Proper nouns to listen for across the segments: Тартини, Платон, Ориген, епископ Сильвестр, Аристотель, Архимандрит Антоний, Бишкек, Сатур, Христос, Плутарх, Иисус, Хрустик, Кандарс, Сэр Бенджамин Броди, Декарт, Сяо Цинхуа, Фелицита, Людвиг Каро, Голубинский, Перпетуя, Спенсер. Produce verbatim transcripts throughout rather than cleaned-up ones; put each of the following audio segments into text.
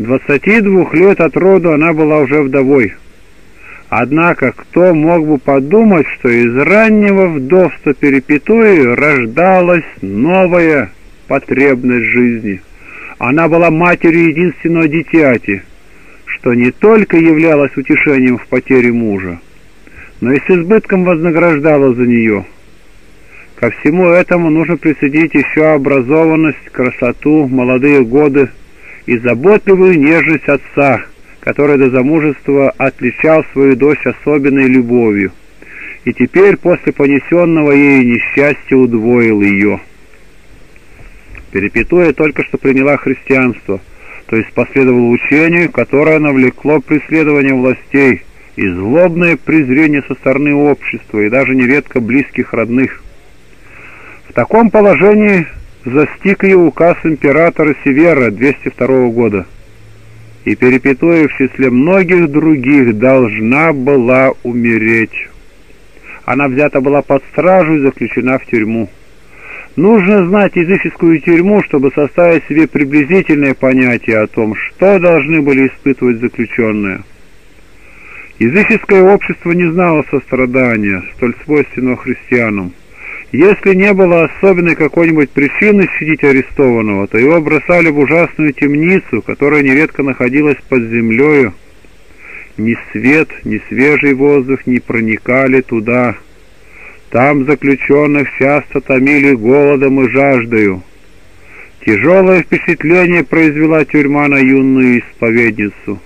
двадцати двух лет от роду она была уже вдовой. Однако кто мог бы подумать, что из раннего вдовства Перпетуи рождалась новая потребность жизни. Она была матерью единственного дитяти, что не только являлось утешением в потере мужа, но и с избытком вознаграждала за нее. Ко всему этому нужно присоединить еще образованность, красоту, молодые годы и заботливую нежность отца, который до замужества отличал свою дочь особенной любовью, и теперь после понесенного ею несчастья удвоил ее. Перпетуя только что приняла христианство, то есть последовало учению, которое навлекло преследование властей и злобное презрение со стороны общества и даже нередко близких родных. В таком положении застиг ее указ императора Севера двести второго года. И Перпетуя в числе многих других должна была умереть. Она взята была под стражу и заключена в тюрьму. Нужно знать языческую тюрьму, чтобы составить себе приблизительное понятие о том, что должны были испытывать заключенные. Языческое общество не знало сострадания, столь свойственного христианам. Если не было особенной какой-нибудь причины щадить арестованного, то его бросали в ужасную темницу, которая нередко находилась под землею. Ни свет, ни свежий воздух не проникали туда. Там заключенных часто томили голодом и жаждою. Тяжелое впечатление произвела тюрьма на юную исповедницу.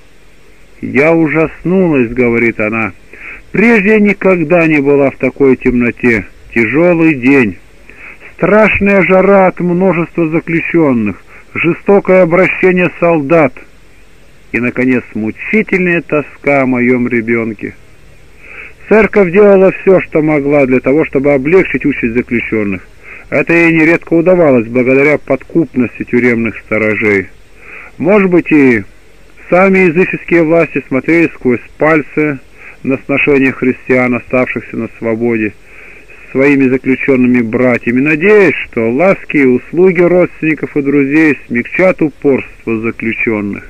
«Я ужаснулась», — говорит она, — «прежде никогда не была в такой темноте». Тяжелый день, страшная жара от множества заключенных, жестокое обращение солдат и, наконец, мучительная тоска о моем ребенке. Церковь делала все, что могла для того, чтобы облегчить участь заключенных. Это ей нередко удавалось благодаря подкупности тюремных сторожей. Может быть, и сами языческие власти смотрели сквозь пальцы на сношение христиан, оставшихся на свободе, своими заключенными братьями, надеясь, что ласки и услуги родственников и друзей смягчат упорство заключенных.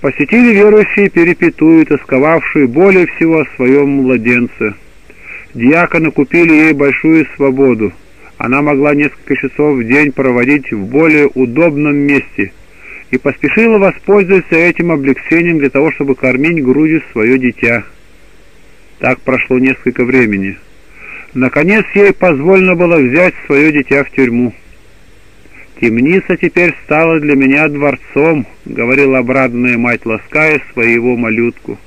Посетили верующие Перпетую, тосковавшие более всего о своем младенце. Диаконы купили ей большую свободу. Она могла несколько часов в день проводить в более удобном месте и поспешила воспользоваться этим облегчением для того, чтобы кормить грудью свое дитя. Так прошло несколько времени. Наконец, ей позволено было взять свое дитя в тюрьму. «Темница теперь стала для меня дворцом», — говорила обрадованная мать, лаская своего малютку.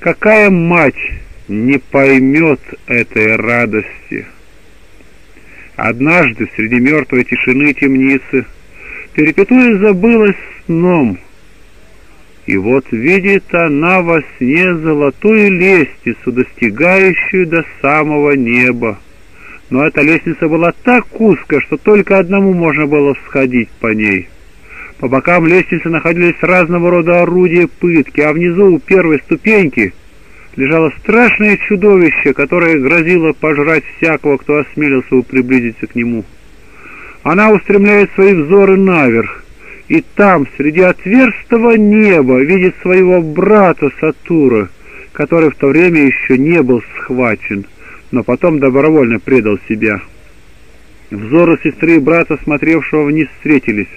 Какая мать не поймет этой радости? Однажды среди мертвой тишины темницы Перпетуя забылась сном. И вот видит она во сне золотую лестницу, достигающую до самого неба. Но эта лестница была так узкая, что только одному можно было сходить по ней. По бокам лестницы находились разного рода орудия пытки, а внизу у первой ступеньки лежало страшное чудовище, которое грозило пожрать всякого, кто осмелился приблизиться к нему. Она устремляет свои взоры наверх. И там, среди отверстого неба, видит своего брата Сатура, который в то время еще не был схвачен, но потом добровольно предал себя. Взоры сестры и брата, смотревшего вниз, встретились.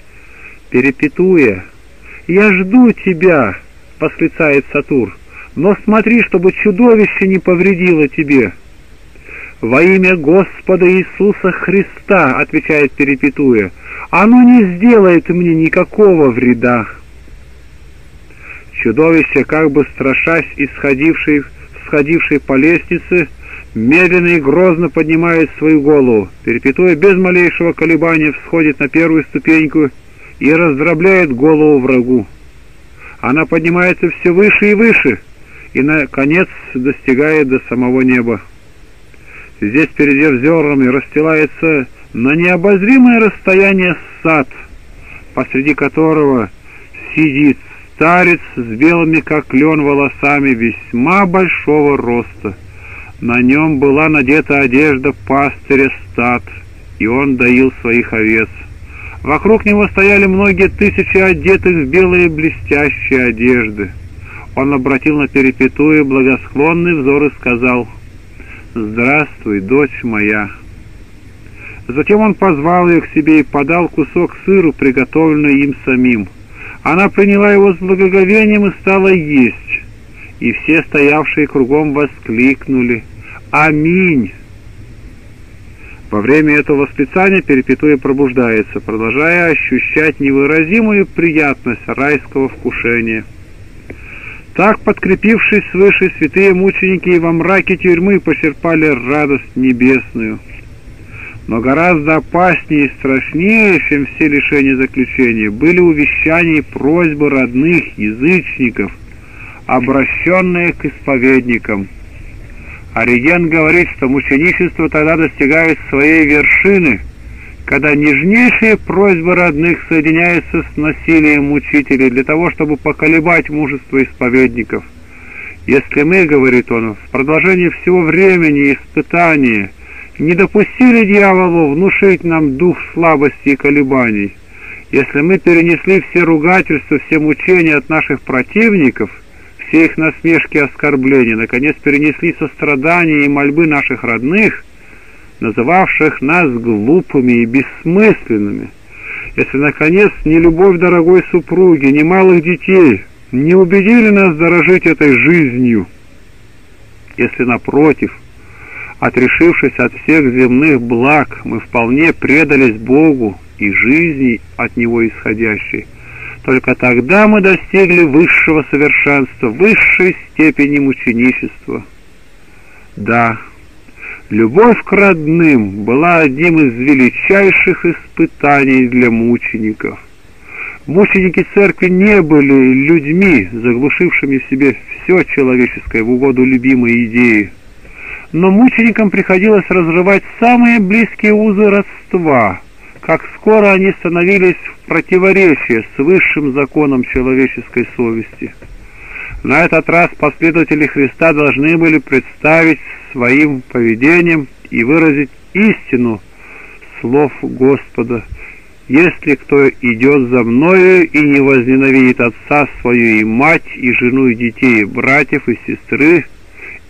«Перпетуя, я жду тебя», — восклицает Сатур, — «но смотри, чтобы чудовище не повредило тебе». «Во имя Господа Иисуса Христа», — отвечает Перпетуя, — «оно не сделает мне никакого вреда». Чудовище, как бы страшась исходившей, сходившей по лестнице, медленно и грозно поднимает свою голову. Перпетуя без малейшего колебания всходит на первую ступеньку и раздробляет голову врагу. Она поднимается все выше и выше и, наконец, достигает до самого неба. Здесь, перейдя зернами, расстилается на необозримое расстояние сад, посреди которого сидит старец с белыми, как лен, волосами весьма большого роста. На нем была надета одежда пастыря стад, и он доил своих овец. Вокруг него стояли многие тысячи одетых в белые блестящие одежды. Он обратил на Перпетуя благосклонный взор и сказал: «Здравствуй, дочь моя». Затем он позвал ее к себе и подал кусок сыру, приготовленный им самим. Она приняла его с благоговением и стала есть. И все стоявшие кругом воскликнули: «Аминь!» Во время этого восклицания Перпетуя пробуждается, продолжая ощущать невыразимую приятность райского вкушения. Так, подкрепившись свыше, святые мученики и во мраке тюрьмы почерпали радость небесную. Но гораздо опаснее и страшнее, чем все лишения заключения, были увещания и просьбы родных язычников, обращенные к исповедникам. Ориген говорит, что мученичество тогда достигает своей вершины, когда нежнейшие просьбы родных соединяются с насилием мучителей для того, чтобы поколебать мужество исповедников. «Если мы, — говорит он, — в продолжении всего времени испытания не допустили дьяволу внушить нам дух слабости и колебаний, если мы перенесли все ругательства, все мучения от наших противников, все их насмешки и оскорбления, наконец перенесли сострадания и мольбы наших родных, называвших нас глупыми и бессмысленными, если, наконец, ни любовь дорогой супруги, ни малых детей не убедили нас дорожить этой жизнью, если, напротив, отрешившись от всех земных благ, мы вполне предались Богу и жизни от Него исходящей, только тогда мы достигли высшего совершенства, высшей степени мученичества». Да, любовь к родным была одним из величайших испытаний для мучеников. Мученики церкви не были людьми, заглушившими в себе все человеческое в угоду любимой идеи. Но мученикам приходилось разрывать самые близкие узы родства, как скоро они становились в противоречие с высшим законом человеческой совести. На этот раз последователи Христа должны были представить своим поведением и выразить истину слов Господа: «Если кто идет за Мною и не возненавидит отца свою и мать, и жену, и детей, и братьев, и сестры,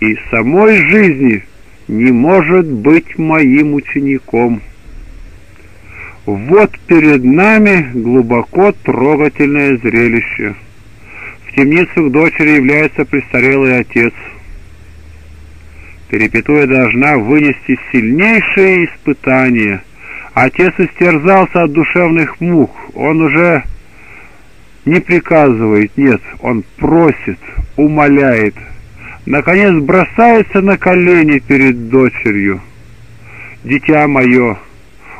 и самой жизни, не может быть моим учеником». Вот перед нами глубоко трогательное зрелище. В темницу к дочери является престарелый отец. Перпетуя должна вынести сильнейшие испытания. Отец истерзался от душевных мук. Он уже не приказывает, нет, он просит, умоляет. Наконец бросается на колени перед дочерью. «Дитя мое,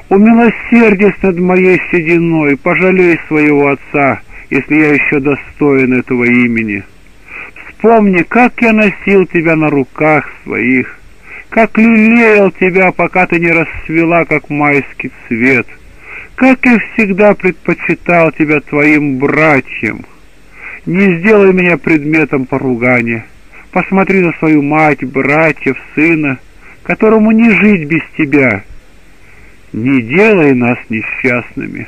умилосердись над моей сединой, пожалей своего отца, если я еще достоин этого имени. Вспомни, как я носил тебя на руках своих, как лелеял тебя, пока ты не расцвела, как майский цвет, как я всегда предпочитал тебя твоим братьям. Не сделай меня предметом поругания. Посмотри на свою мать, братьев, сына, которому не жить без тебя. Не делай нас несчастными».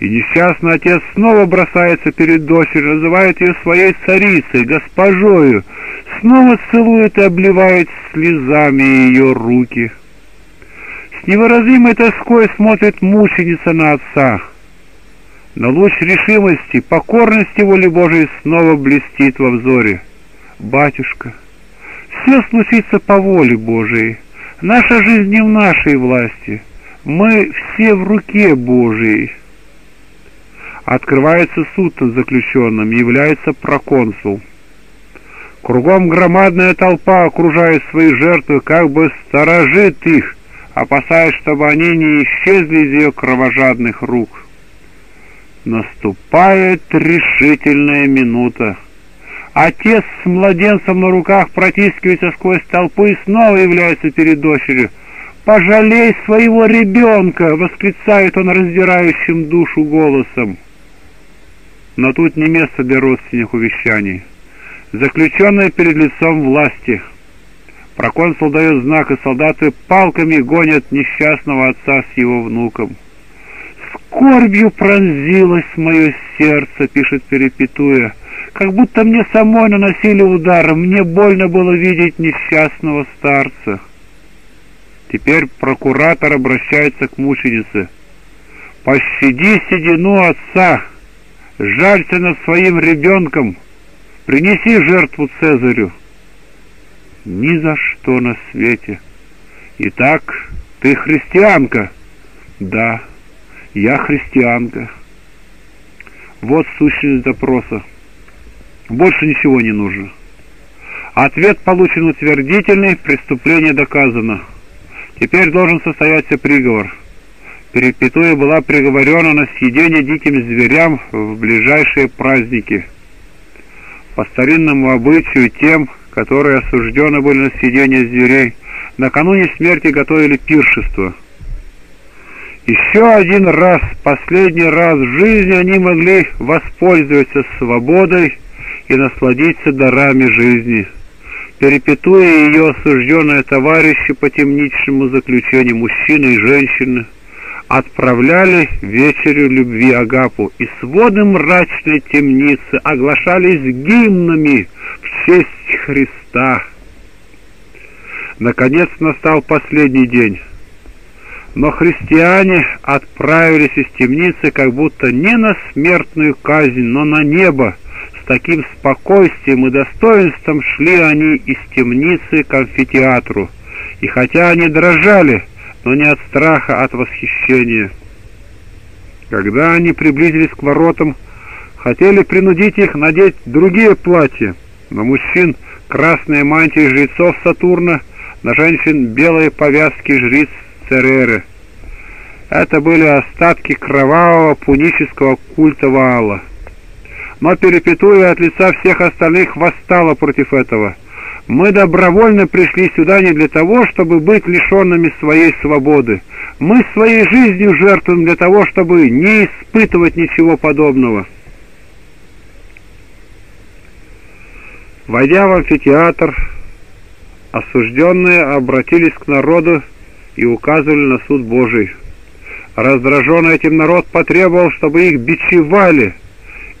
И несчастный отец снова бросается перед дочерью, называет ее своей царицей, госпожою, снова целует и обливает слезами ее руки. С невыразимой тоской смотрит мученица на отца. Но луч решимости, покорности воле Божией снова блестит во взоре. «Батюшка, все случится по воле Божией. Наша жизнь не в нашей власти. Мы все в руке Божией». Открывается суд над заключенным, является проконсул. Кругом громадная толпа окружает свои жертвы, как бы сторожит их, опасаясь, чтобы они не исчезли из ее кровожадных рук. Наступает решительная минута. Отец с младенцем на руках протискивается сквозь толпу и снова является перед дочерью. «Пожалей своего ребенка!» — восклицает он раздирающим душу голосом. Но тут не место для родственных увещаний. Заключенная перед лицом власти. Проконсул дает знак, и солдаты палками гонят несчастного отца с его внуком. «Скорбью пронзилось мое сердце», — пишет Перпетуя, «как будто мне самой наносили удар, мне больно было видеть несчастного старца». Теперь прокуратор обращается к мученице. «Пощади седину отца, жалься над своим ребенком, принеси жертву Цезарю». «Ни за что на свете». «Итак, ты христианка?» «Да, я христианка». Вот сущность допроса. Больше ничего не нужно. Ответ получен утвердительный, преступление доказано. Теперь должен состояться приговор. Перпетуя была приговорена на съедение диким зверям в ближайшие праздники. По старинному обычаю тем, которые осуждены были на съедение зверей, накануне смерти готовили пиршество. Еще один раз, последний раз в жизни они могли воспользоваться свободой и насладиться дарами жизни. Перпетуя и ее осужденные товарищи по темничному заключению, мужчины и женщины, отправляли вечерю любви Агапу и своды мрачной темницы оглашались гимнами в честь Христа. Наконец настал последний день, но христиане отправились из темницы как будто не на смертную казнь, но на небо. С таким спокойствием и достоинством шли они из темницы к амфитеатру, и хотя они дрожали, но не от страха, а от восхищения. Когда они приблизились к воротам, хотели принудить их надеть другие платья, на мужчин красные мантии жрецов Сатурна, на женщин белые повязки жриц Цереры. Это были остатки кровавого пунического культа Ваала. Но Перпетуя от лица всех остальных восстала против этого. «Мы добровольно пришли сюда не для того, чтобы быть лишенными своей свободы. Мы своей жизнью жертвуем для того, чтобы не испытывать ничего подобного». Войдя в амфитеатр, осужденные обратились к народу и указывали на суд Божий. Раздраженный этим народ потребовал, чтобы их бичевали.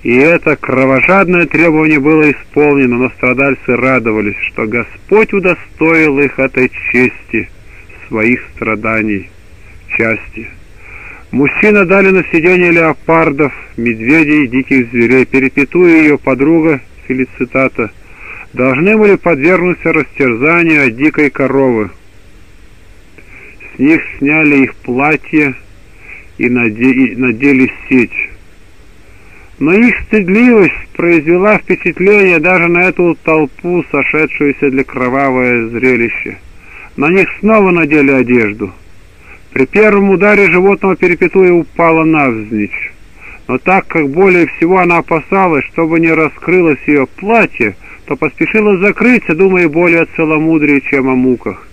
И это кровожадное требование было исполнено, но страдальцы радовались, что Господь удостоил их этой чести, своих страданий, части. Мужчина дали на съедение леопардов, медведей и диких зверей. Перпетуя и ее подруга Фелицита должны были подвергнуться растерзанию от дикой коровы. С них сняли их платье и надели сеть. Но их стыдливость произвела впечатление даже на эту толпу, сошедшуюся для кровавое зрелище. На них снова надели одежду. При первом ударе животного Перпетуя упала навзничь. Но так как более всего она опасалась, чтобы не раскрылось ее платье, то поспешила закрыться, думая более о целомудрии, чем о муках.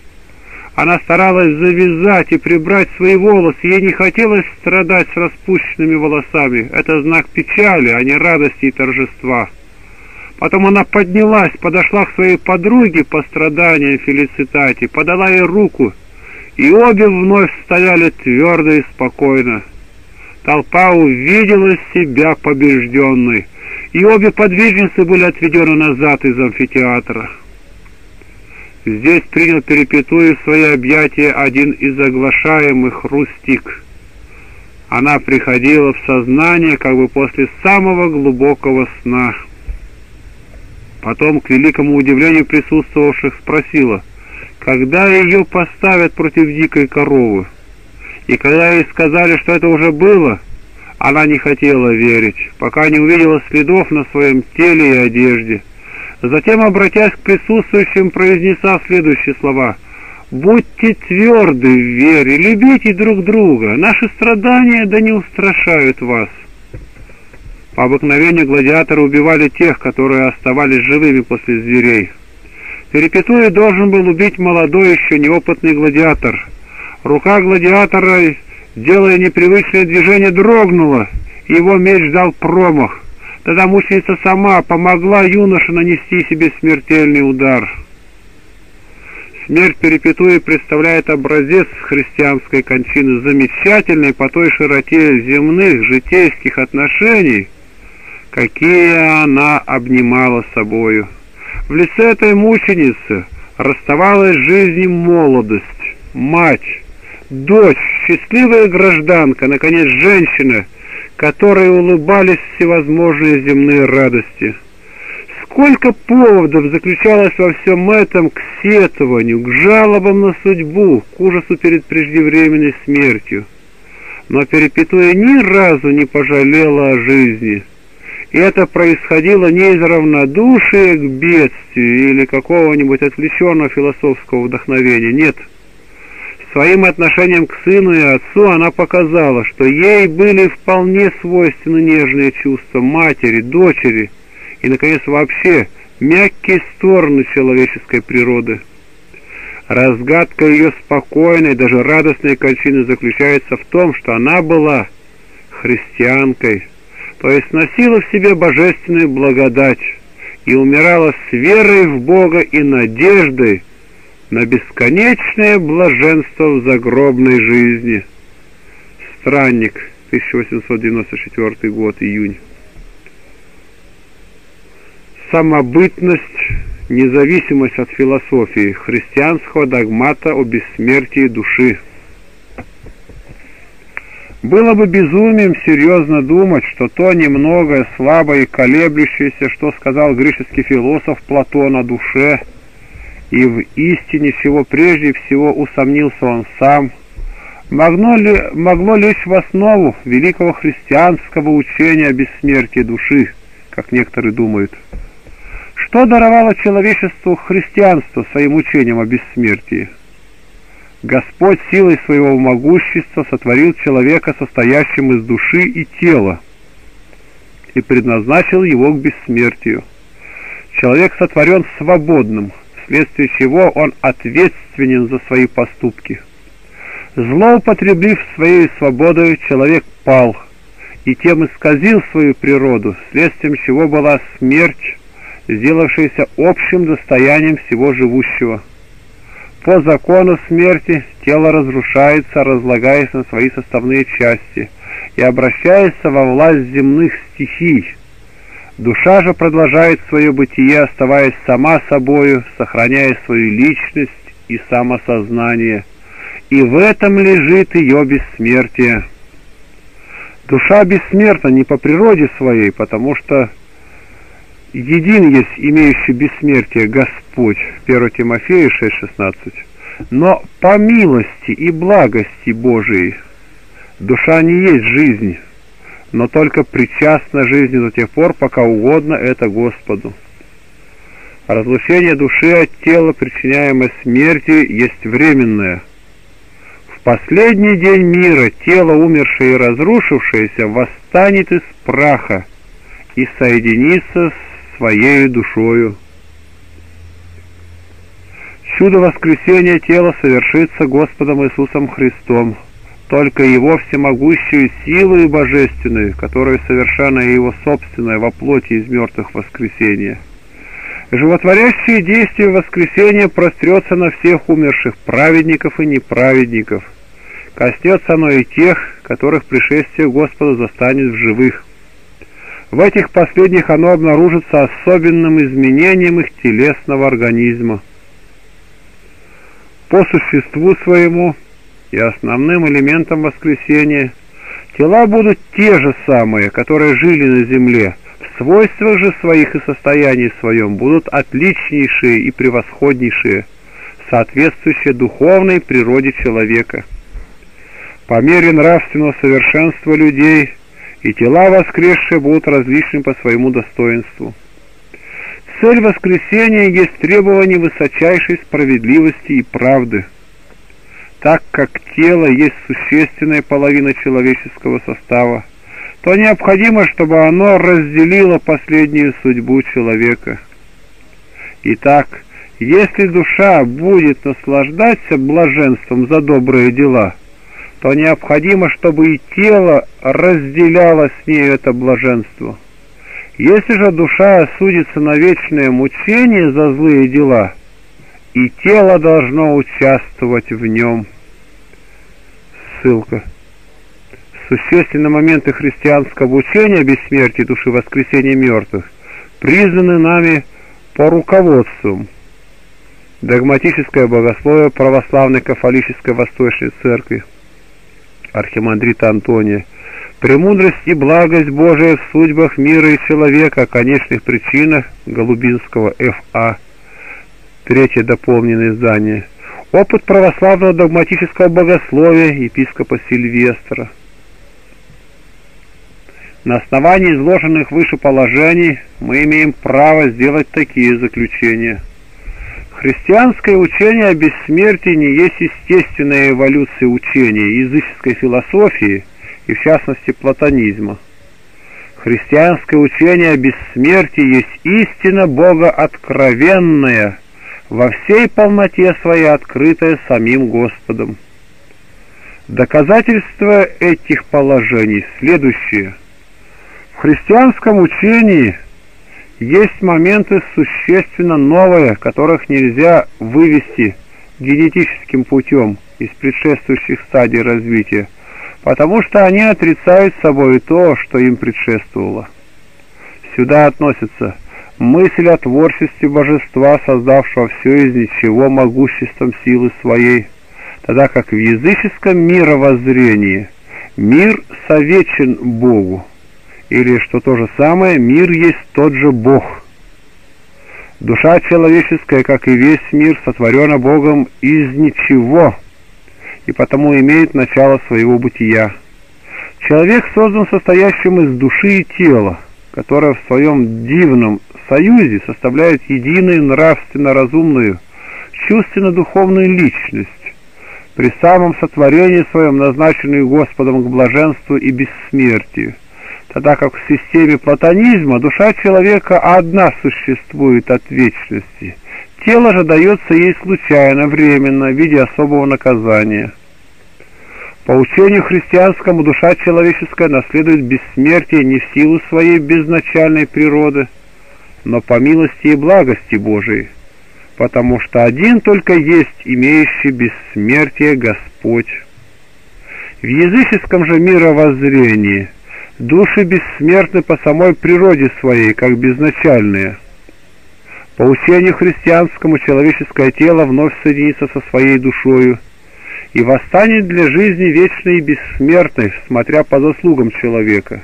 Она старалась завязать и прибрать свои волосы, ей не хотелось страдать с распущенными волосами. Это знак печали, а не радости и торжества. Потом она поднялась, подошла к своей подруге по страданиям Фелицитате, подала ей руку, и обе вновь стояли твердо и спокойно. Толпа увидела себя побежденной, и обе подвижницы были отведены назад из амфитеатра. Здесь принял Перпетую в свои объятия один из оглашаемых, Хрустик. Она приходила в сознание как бы после самого глубокого сна. Потом, к великому удивлению присутствовавших, спросила, когда ее поставят против дикой коровы. И когда ей сказали, что это уже было, она не хотела верить, пока не увидела следов на своем теле и одежде. Затем, обратясь к присутствующим, произнесла следующие слова. «Будьте тверды в вере, любите друг друга, наши страдания да не устрашают вас». По обыкновению гладиаторы убивали тех, которые оставались живыми после зверей. Перпетуя должен был убить молодой еще неопытный гладиатор. Рука гладиатора, делая непривычное движение, дрогнула, и его меч дал промах. Тогда мученица сама помогла юноше нанести себе смертельный удар. Смерть Перпетуя представляет образец христианской кончины, замечательной по той широте земных житейских отношений, какие она обнимала собою. В лице этой мученицы расставалась жизнь и молодость, мать, дочь, счастливая гражданка, наконец, женщина, которой улыбались всевозможные земные радости. Сколько поводов заключалось во всем этом к сетованию, к жалобам на судьбу, к ужасу перед преждевременной смертью. Но Перпетуя ни разу не пожалела о жизни. И это происходило не из равнодушия к бедствию или какого-нибудь отвлеченного философского вдохновения, нет. Своим отношением к сыну и отцу она показала, что ей были вполне свойственны нежные чувства матери, дочери, и, наконец, вообще мягкие стороны человеческой природы. Разгадка ее спокойной, даже радостной кончины заключается в том, что она была христианкой, то есть носила в себе божественную благодать и умирала с верой в Бога и надеждой на бесконечное блаженство в загробной жизни. Странник, тысяча восемьсот девяносто четвёртый год, июнь. Самобытность, независимость от философии, христианского догмата о бессмертии души. Было бы безумием серьезно думать, что то немногое, слабое и колеблющееся, что сказал греческий философ Платон о душе, и в истине чего прежде всего усомнился он сам, могло, ли, могло лечь в основу великого христианского учения о бессмертии души, как некоторые думают. Что даровало человечеству христианство своим учением о бессмертии? Господь силой своего могущества сотворил человека, состоящим из души и тела, и предназначил его к бессмертию. Человек сотворен свободным, вследствие чего он ответственен за свои поступки. Злоупотребив своей свободой, человек пал, и тем исказил свою природу, следствием чего была смерть, сделавшаяся общим достоянием всего живущего. По закону смерти тело разрушается, разлагаясь на свои составные части и обращается во власть земных стихий. Душа же продолжает свое бытие, оставаясь сама собою, сохраняя свою личность и самосознание. И в этом лежит ее бессмертие. Душа бессмертна не по природе своей, потому что един есть имеющий бессмертие Господь, первое Тимофею шесть шестнадцать, но по милости и благости Божией душа не есть жизнь, но только причастна жизни до тех пор, пока угодно это Господу. Разлучение души от тела, причиняемое смертью, есть временное. В последний день мира тело, умершее и разрушившееся, восстанет из праха и соединится с своей душою. Чудо воскресения тела совершится Господом Иисусом Христом, только Его всемогущую силу и божественную, которую совершенно Его собственное во плоти из мертвых воскресения. Животворящие действия воскресения прострется на всех умерших, праведников и неправедников. Коснется оно и тех, которых пришествие Господа застанет в живых. В этих последних оно обнаружится особенным изменением их телесного организма. По существу своему и основным элементом воскресения тела будут те же самые, которые жили на земле, в свойствах же своих и состоянии своем будут отличнейшие и превосходнейшие, соответствующие духовной природе человека. По мере нравственного совершенства людей и тела воскресшие будут различны по своему достоинству. Цель воскресения есть требование высочайшей справедливости и правды. Так как тело есть существенная половина человеческого состава, то необходимо, чтобы оно разделило последнюю судьбу человека. Итак, если душа будет наслаждаться блаженством за добрые дела, то необходимо, чтобы и тело разделяло с ней это блаженство. Если же душа осудится на вечное мучение за злые дела, и тело должно участвовать в нем. Ссылка. Существенные моменты христианского учения о бессмертии души, воскресения мертвых признаны нами по руководству. Догматическое богословие православной кафолической Восточной Церкви Архимандрита Антония. Премудрость и благость Божия в судьбах мира и человека, о конечных причинах Голубинского Ф А Третье дополненное издание. Опыт православного догматического богословия епископа Сильвестра. На основании изложенных выше положений мы имеем право сделать такие заключения. Христианское учение о бессмертии не есть естественная эволюция учения языческой философии и, в частности, платонизма. Христианское учение о бессмертии есть истина Бога откровенная, во всей полноте своей открытая самим Господом. Доказательства этих положений следующие. В христианском учении есть моменты существенно новые, которых нельзя вывести генетическим путем из предшествующих стадий развития, потому что они отрицают собой то, что им предшествовало. Сюда относятся мысль о творчестве божества, создавшего все из ничего могуществом силы своей, тогда как в языческом мировоззрении мир совечен Богу. Или, что то же самое, мир есть тот же Бог. Душа человеческая, как и весь мир, сотворена Богом из ничего, и потому имеет начало своего бытия. Человек создан состоящим из души и тела, которое в своем дивном союзе составляет единую нравственно-разумную, чувственно-духовную личность, при самом сотворении своем назначенную Господом к блаженству и бессмертию. Тогда как в системе платонизма душа человека одна существует от вечности, тело же дается ей случайно, временно, в виде особого наказания. По учению христианскому душа человеческая наследует бессмертие не в силу своей безначальной природы, но по милости и благости Божией, потому что один только есть имеющий бессмертие Господь. В языческом же мировоззрении души бессмертны по самой природе своей, как безначальные. По учению христианскому человеческое тело вновь соединится со своей душою и восстанет для жизни вечной и бессмертной, смотря по заслугам человека.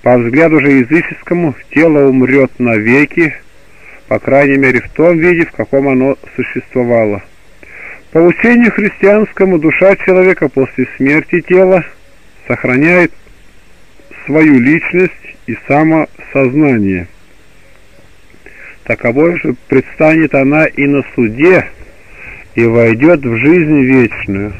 По взгляду же языческому, тело умрет навеки, по крайней мере в том виде, в каком оно существовало. По учению христианскому душа человека после смерти тела сохраняет свою личность и самосознание. Таковой же предстанет она и на суде, и войдет в жизнь вечную.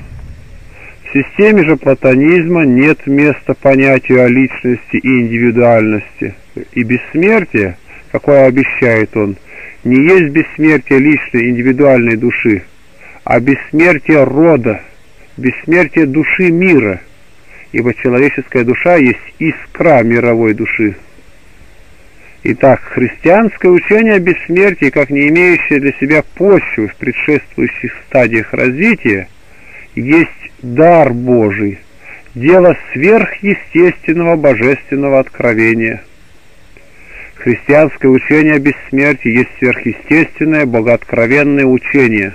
В системе же платонизма нет места понятию о личности и индивидуальности, и бессмертие, какое обещает он, не есть бессмертие личной индивидуальной души, а бессмертие рода, бессмертие души мира, ибо человеческая душа есть искра мировой души. Итак, христианское учение о бессмертии, как не имеющее для себя почвы в предшествующих стадиях развития, есть дар Божий, дело сверхъестественного божественного откровения. Христианское учение о бессмертии есть сверхъестественное богооткровенное учение.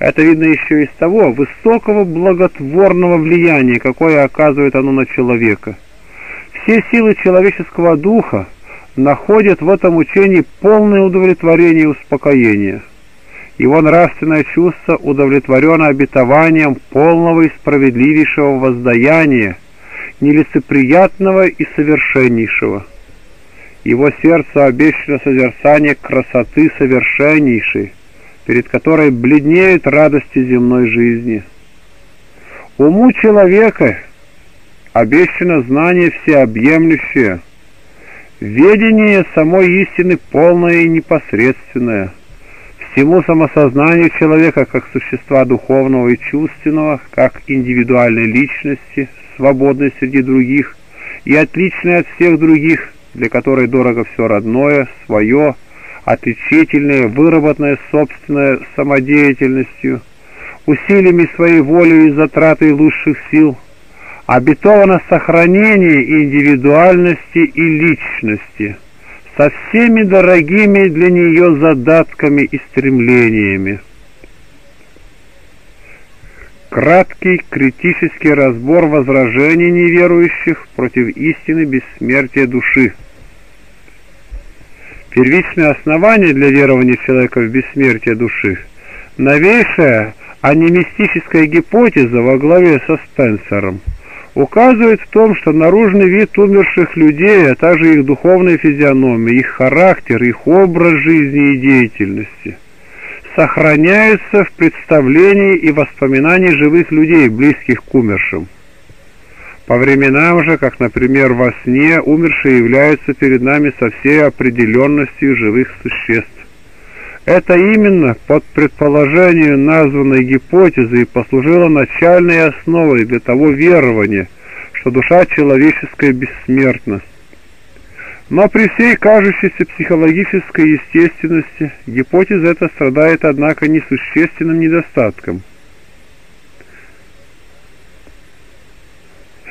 Это видно еще из того высокого благотворного влияния, какое оказывает оно на человека. Все силы человеческого духа находят в этом учении полное удовлетворение и успокоение. Его нравственное чувство удовлетворено обетованием полного и справедливейшего воздаяния, нелицеприятного и совершеннейшего. Его сердцу обещано созерцание красоты совершеннейшей, перед которой бледнеют радости земной жизни. Уму человека обещано знание всеобъемлющее, ведение самой истины полное и непосредственное. Всему самосознанию человека, как существа духовного и чувственного, как индивидуальной личности, свободной среди других и отличной от всех других, для которой дорого все родное, свое, отличительные, выработанные собственной самодеятельностью, усилиями своей воли и затратой лучших сил, обетовано сохранение индивидуальности и личности со всеми дорогими для нее задатками и стремлениями. Краткий критический разбор возражений неверующих против истины бессмертия души. Первичное основание для верования человека в бессмертие души – новейшая анимистическая гипотеза во главе со Спенсером указывает в том, что наружный вид умерших людей, а также их духовная физиономия, их характер, их образ жизни и деятельности сохраняются в представлении и воспоминании живых людей, близких к умершим. По временам же, как, например, во сне, умершие являются перед нами со всей определенностью живых существ. Это именно под предположению названной гипотезы и послужило начальной основой для того верования, что душа человеческая бессмертна. Но при всей кажущейся психологической естественности гипотеза эта страдает, однако, несущественным недостатком.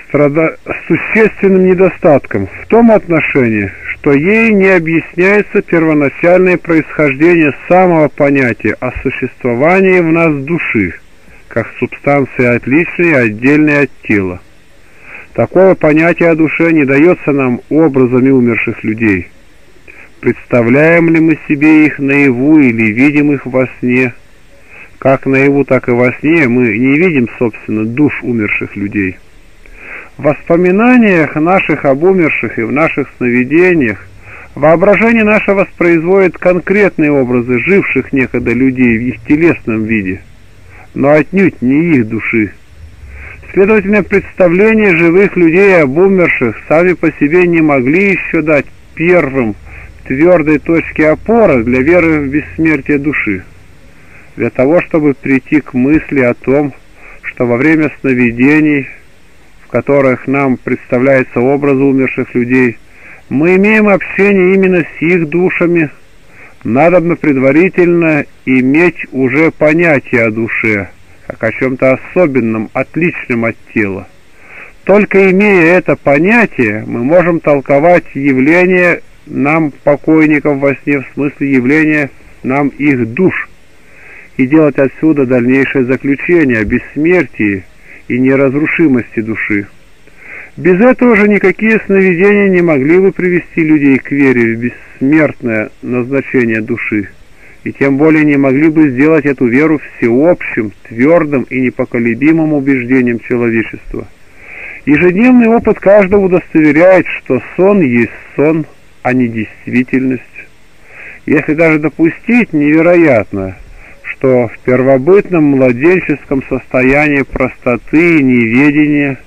Страда... существенным недостатком в том отношении, что ей не объясняется первоначальное происхождение самого понятия о существовании в нас души, как субстанции отличной и отдельной от тела. Такое понятие о душе не дается нам образами умерших людей. Представляем ли мы себе их наяву или видим их во сне? Как наяву, так и во сне мы не видим, собственно, душ умерших людей. В воспоминаниях наших об умерших и в наших сновидениях воображение наше воспроизводит конкретные образы живших некогда людей в их телесном виде, но отнюдь не их души. Следовательно, представления живых людей об умерших сами по себе не могли еще дать первым твердой точки опоры для веры в бессмертие души, для того, чтобы прийти к мысли о том, что во время сновидений, в которых нам представляются образы умерших людей, мы имеем общение именно с их душами, надобно предварительно иметь уже понятие о душе, как о чем-то особенном, отличном от тела. Только имея это понятие, мы можем толковать явление нам покойников во сне в смысле явления нам их душ и делать отсюда дальнейшее заключение о бессмертии и неразрушимости души. Без этого же никакие сновидения не могли бы привести людей к вере в бессмертное назначение души, и тем более не могли бы сделать эту веру всеобщим, твердым и непоколебимым убеждением человечества. Ежедневный опыт каждого удостоверяет, что сон есть сон, а не действительность. Если даже допустить, невероятно, что в первобытном младенческом состоянии простоты и неведения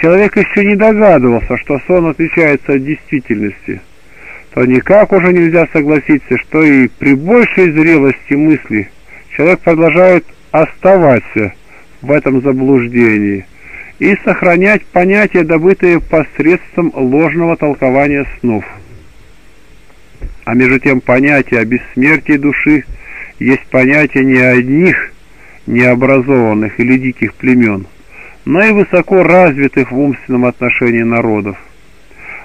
человек еще не догадывался, что сон отличается от действительности, то никак уже нельзя согласиться, что и при большей зрелости мысли человек продолжает оставаться в этом заблуждении и сохранять понятия, добытые посредством ложного толкования снов. А между тем понятие о бессмертии души есть понятие не одних необразованных или диких племен, но и высоко развитых в умственном отношении народов.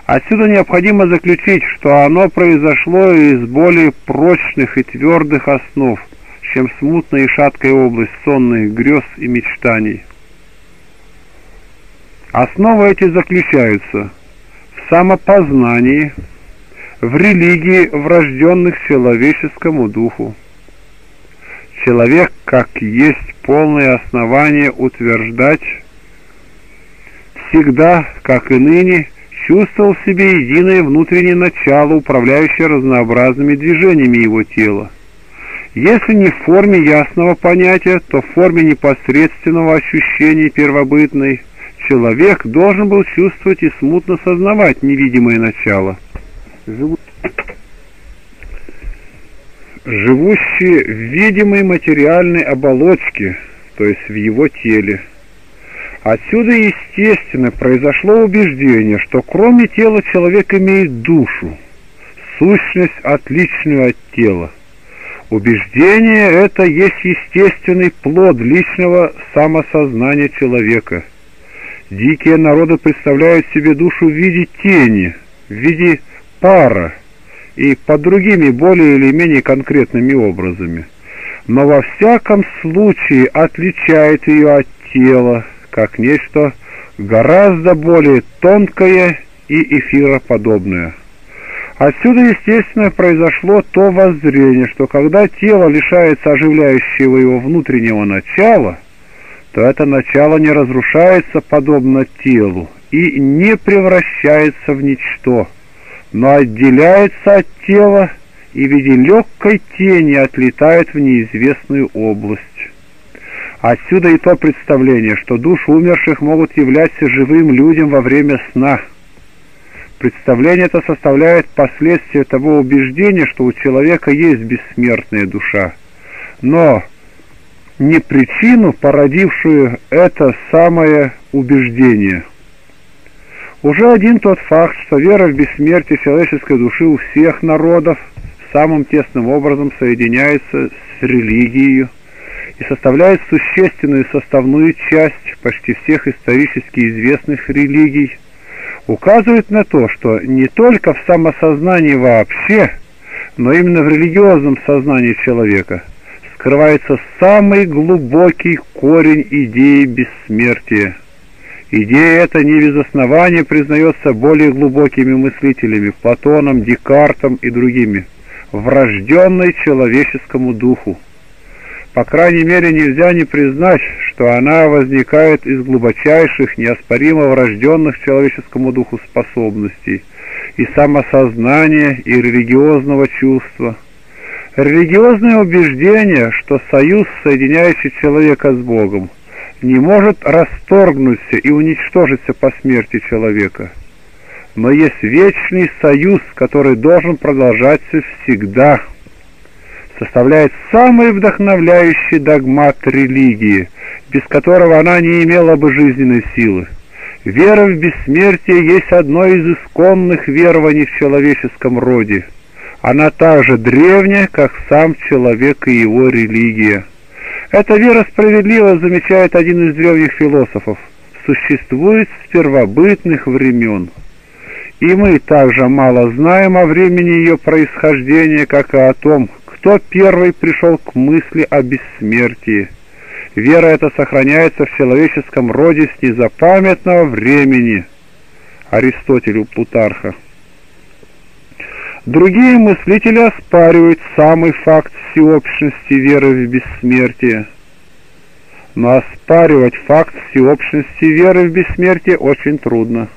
Отсюда необходимо заключить, что оно произошло из более прочных и твердых основ, чем смутная и шаткая область сонных грез и мечтаний. Основы эти заключаются в самопознании, в религии, врожденных человеческому духу. Человек, как есть, полное основание утверждать, всегда, как и ныне, чувствовал в себе единое внутреннее начало, управляющее разнообразными движениями его тела. Если не в форме ясного понятия, то в форме непосредственного ощущения первобытной, человек должен был чувствовать и смутно сознавать невидимое начало. Живущие в видимой материальной оболочке, то есть в его теле. Отсюда, естественно, произошло убеждение, что кроме тела человек имеет душу, сущность, отличную от тела. Убеждение — это есть естественный плод личного самосознания человека. Дикие народы представляют себе душу в виде тени, в виде пара и под другими более или менее конкретными образами. Но во всяком случае отличает ее от тела, как нечто гораздо более тонкое и эфироподобное. Отсюда, естественно, произошло то воззрение, что когда тело лишается оживляющего его внутреннего начала, то это начало не разрушается подобно телу и не превращается в ничто, но отделяется от тела и в виде легкой тени отлетает в неизвестную область. Отсюда и то представление, что души умерших могут являться живым людям во время сна. Представление это составляет последствие того убеждения, что у человека есть бессмертная душа, но не причину, породившую это самое убеждение. Уже один тот факт, что вера в бессмертие человеческой души у всех народов самым тесным образом соединяется с религией и составляет существенную составную часть почти всех исторически известных религий, указывает на то, что не только в самосознании вообще, но именно в религиозном сознании человека скрывается самый глубокий корень идеи бессмертия. Идея эта не без основания признается более глубокими мыслителями Платоном, Декартом и другими, врожденной человеческому духу. По крайней мере, нельзя не признать, что она возникает из глубочайших, неоспоримо врожденных человеческому духу способностей и самосознания, и религиозного чувства. Религиозное убеждение, что союз, соединяющий человека с Богом, не может расторгнуться и уничтожиться по смерти человека. Но есть вечный союз, который должен продолжаться всегда, составляет самый вдохновляющий догмат религии, без которого она не имела бы жизненной силы. Вера в бессмертие есть одно из исконных верований в человеческом роде. Она так же древняя, как сам человек и его религия. Эта вера справедлива, замечает один из древних философов, существует с первобытных времен. И мы также мало знаем о времени ее происхождения, как и о том, кто первый пришел к мысли о бессмертии. Вера эта сохраняется в человеческом роде с незапамятного времени. Аристотель у Плутарха. Другие мыслители оспаривают самый факт всеобщности веры в бессмертие. Но оспаривать факт всеобщности веры в бессмертие очень трудно.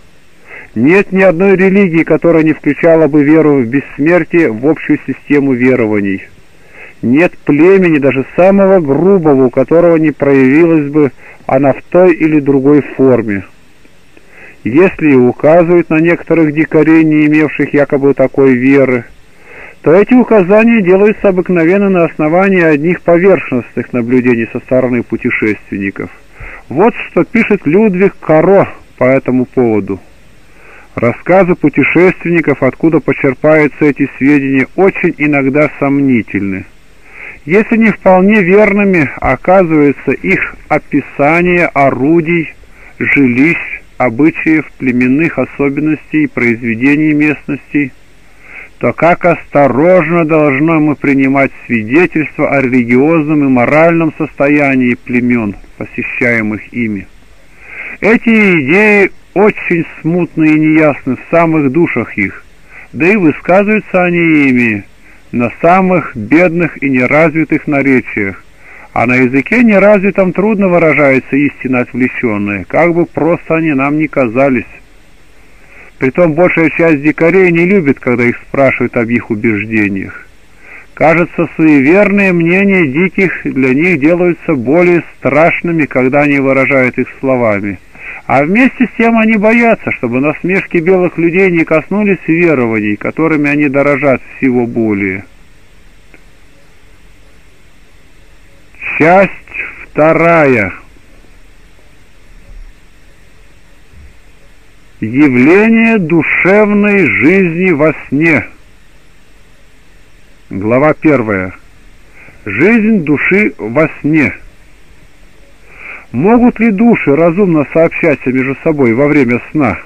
Нет ни одной религии, которая не включала бы веру в бессмертие в общую систему верований. Нет племени, даже самого грубого, у которого не проявилась бы она в той или другой форме. Если и указывают на некоторых дикарей, не имевших якобы такой веры, то эти указания делаются обыкновенно на основании одних поверхностных наблюдений со стороны путешественников. Вот что пишет Людвиг Каро по этому поводу. Рассказы путешественников, откуда почерпаются эти сведения, очень иногда сомнительны. Если не вполне верными, оказывается их описание орудий, жилищ, обычаев, племенных особенностей, произведений местностей, то как осторожно должны мы принимать свидетельства о религиозном и моральном состоянии племен, посещаемых ими. Эти идеи очень смутны и неясны в самых душах их, да и высказываются они ими на самых бедных и неразвитых наречиях, а на языке неразвитом трудно выражаются истинно отвлеченные, как бы просто они нам ни казались. Притом большая часть дикарей не любит, когда их спрашивают об их убеждениях. Кажется, суеверные мнения диких для них делаются более страшными, когда они выражают их словами. А вместе с тем они боятся, чтобы насмешки белых людей не коснулись верований, которыми они дорожат всего более. Часть вторая. Явление душевной жизни во сне. Глава первая. Жизнь души во сне. Могут ли души разумно сообщаться между собой во время сна?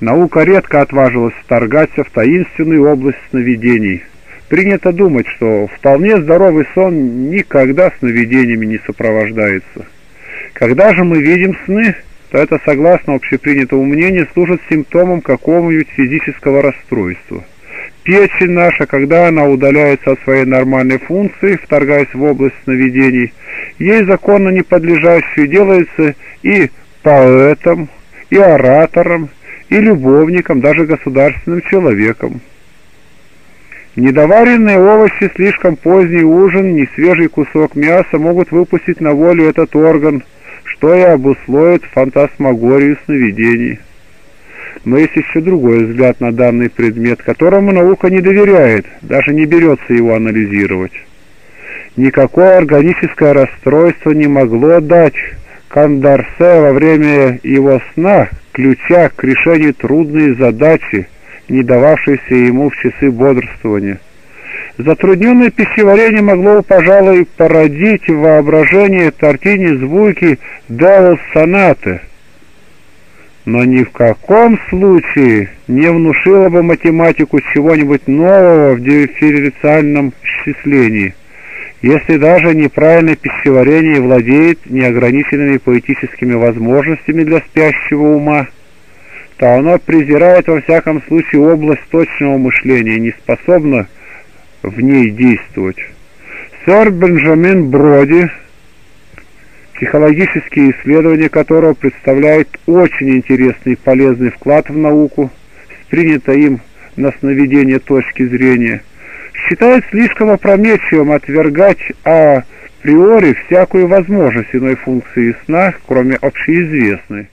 Наука редко отважилась вторгаться в таинственную область сновидений. Принято думать, что вполне здоровый сон никогда сновидениями не сопровождается. Когда же мы видим сны, то это, согласно общепринятому мнению, служит симптомом какого-нибудь физического расстройства. Печень наша, когда она удаляется от своей нормальной функции, вторгаясь в область сновидений, ей законно не подлежащей делается и поэтом, и оратором, и любовником, даже государственным человеком. Недоваренные овощи, слишком поздний ужин, несвежий кусок мяса могут выпустить на волю этот орган, что и обусловит фантасмагорию сновидений. Но есть еще другой взгляд на данный предмет, которому наука не доверяет, даже не берется его анализировать. Никакое органическое расстройство не могло дать Кандарсе во время его сна ключа к решению трудной задачи, не дававшейся ему в часы бодрствования. Затрудненное пищеварение могло, пожалуй, породить в воображении Тартини звуки «Даос сонаты», но ни в каком случае не внушило бы математику чего-нибудь нового в дифференциальном счислении, если даже неправильное пищеварение владеет неограниченными поэтическими возможностями для спящего ума, то оно презирает во всяком случае область точного мышления и не способно в ней действовать. Сэр Бенджамин Броди, психологические исследования которого представляют очень интересный и полезный вклад в науку, с принятой им на сновидение точки зрения, считает слишком опрометчивым отвергать априори всякую возможность иной функции сна, кроме общеизвестной.